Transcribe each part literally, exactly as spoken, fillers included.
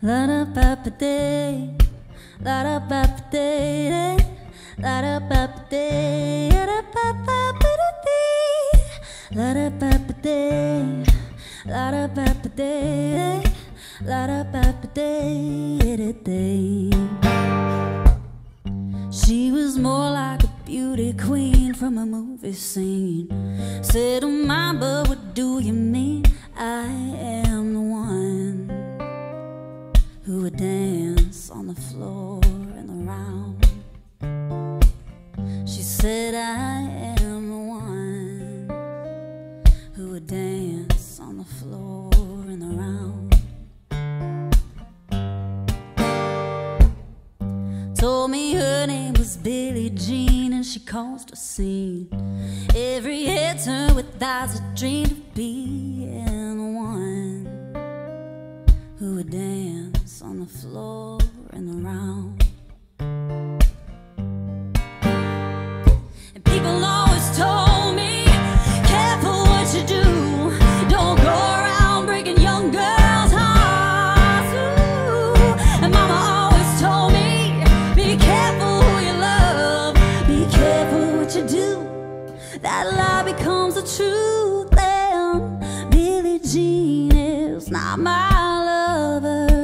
La da ba ba day, la da ba ba day, la da ba ba day, la da ba ba ba day, la da ba ba day, la da ba ba day, la da ba ba day. She was more like a beauty queen from a movie scene. Said, "Oh, mama, what do you mean? I am the one who would dance on the floor in the round." She said, "I am the one who would dance on the floor in the round." Told me her name was Billie Jean and she caused a scene. Every head turned with eyes that dreamed of being the one who would dance on the floor and around. And people always told me, careful what you do, don't go around breaking young girls' hearts. Ooh. And mama always told me, be careful who you love, be careful what you do, that lie becomes the truth. And Billie Jean is not my lover,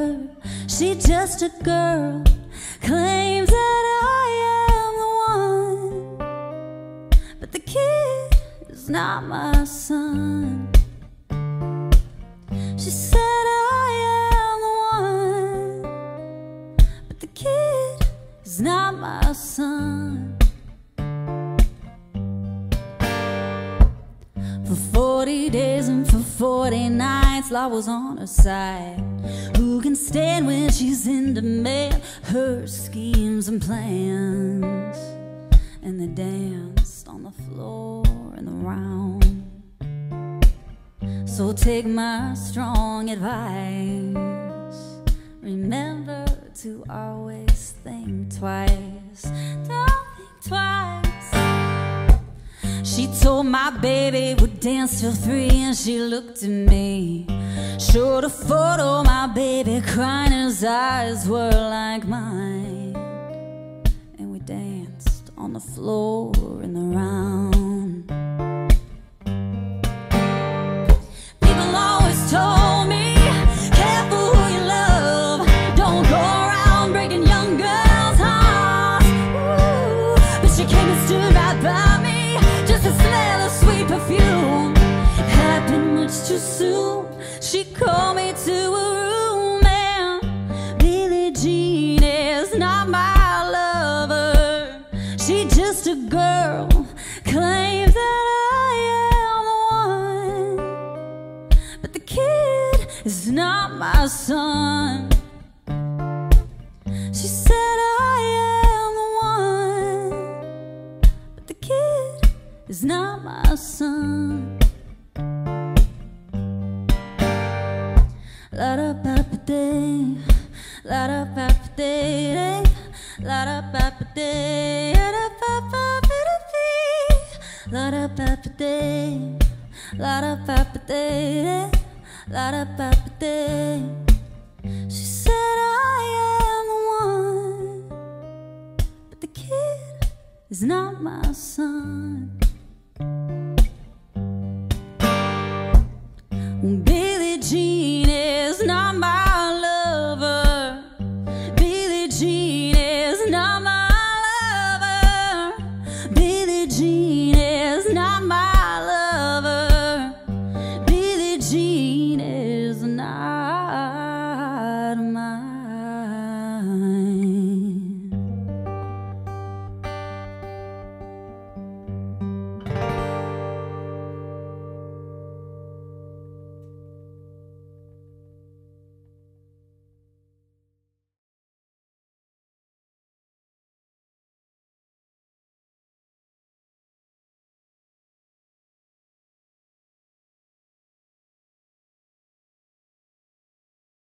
she's just a girl, claims that I am the one, but the kid is not my son. She said I am the one, but the kid is not my son. For forty days and for forty nights, law was on her side. Who can stand when she's in demand? Her schemes and plans, and they danced on the floor in the round. So take my strong advice, remember to always think twice. Don't think twice. She told my baby would dance till three, and she looked at me, showed a photo, my baby crying, his eyes were like mine, and we danced on the floor in the round. People always told me, careful who you love, don't go around breaking young girls' hearts. Ooh. But she came and stood right by me, just a smell of sweet perfume. It happened much too soon. She called me to a room, and Billie Jean is not my lover, she's just a girl, claims that I am the one, but the kid is not my son. She said I am the one, but the kid is not my son. La da ba ba day, la da ba ba day, la da ba ba day, la da ba ba day, la da ba ba day, la da ba ba day, la da ba ba day. She said I am the one, but the kid is not my son.